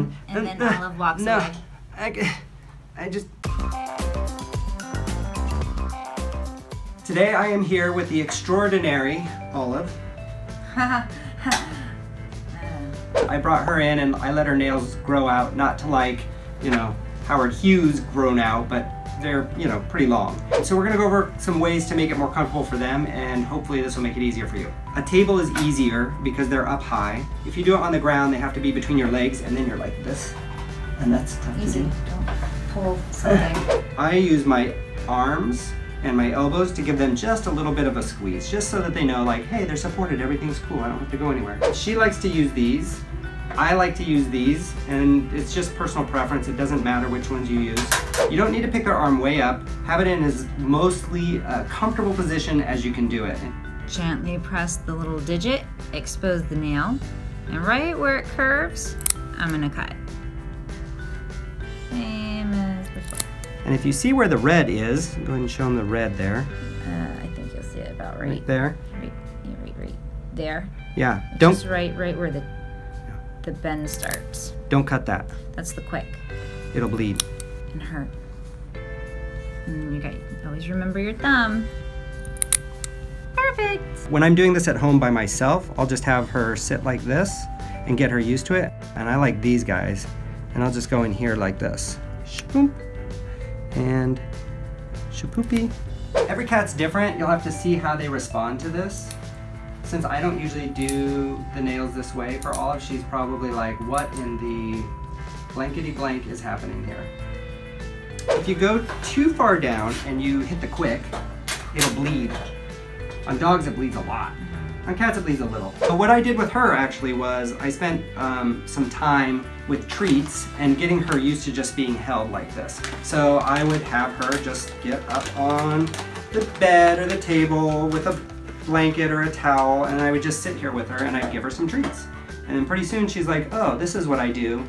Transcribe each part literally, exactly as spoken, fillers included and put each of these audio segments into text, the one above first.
And, and then uh, Olive walks no, away. I, I just... Today I am here with the extraordinary Olive. I brought her in and I let her nails grow out, not to like, you know, Howard Hughes grown out, but they're, you know, pretty long. So we're gonna go over some ways to make it more comfortable for them, and hopefully this will make it easier for you. A table is easier because they're up high. If you do it on the ground, they have to be between your legs, and then you're like this, and that's tough Easy. to do. Don't pull something. I use my arms and my elbows to give them just a little bit of a squeeze, just so that they know, like, hey, they're supported, everything's cool, I don't have to go anywhere. She likes to use these, I like to use these, and it's just personal preference, it doesn't matter which ones you use. You don't need to pick their arm way up, have it in as mostly a comfortable position as you can do it. Gently press the little digit, expose the nail, and right where it curves, I'm gonna cut. Same as before. And if you see where the red is, go ahead and show them the red there. Uh, I think you'll see it about right, right there. Right, right, right there. Yeah. It's don't. Just right, right where the the bend starts. Don't cut that. That's the quick. It'll bleed. And hurt. And you guys always remember your thumb. Perfect. When I'm doing this at home by myself, I'll just have her sit like this and get her used to it. And I like these guys, and I'll just go in here like this. Shpoop. And shapoopy. Every cat's different. You'll have to see how they respond to this. Since I don't usually do the nails this way for Olive, she's probably like, what in the blankety blank is happening here? If you go too far down and you hit the quick, it'll bleed. On dogs, it bleeds a lot. On cats, it bleeds a little. But what I did with her actually was I spent um, some time with treats and getting her used to just being held like this. So I would have her just get up on the bed or the table with a blanket or a towel, and I would just sit here with her and I'd give her some treats. And then pretty soon she's like, oh, this is what I do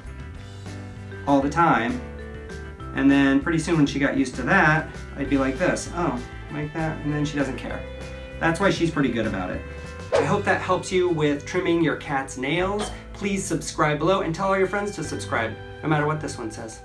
all the time. And then pretty soon when she got used to that, I'd be like this, oh, like that, and then she doesn't care. That's why she's pretty good about it. I hope that helps you with trimming your cat's nails. Please subscribe below and tell all your friends to subscribe, no matter what this one says.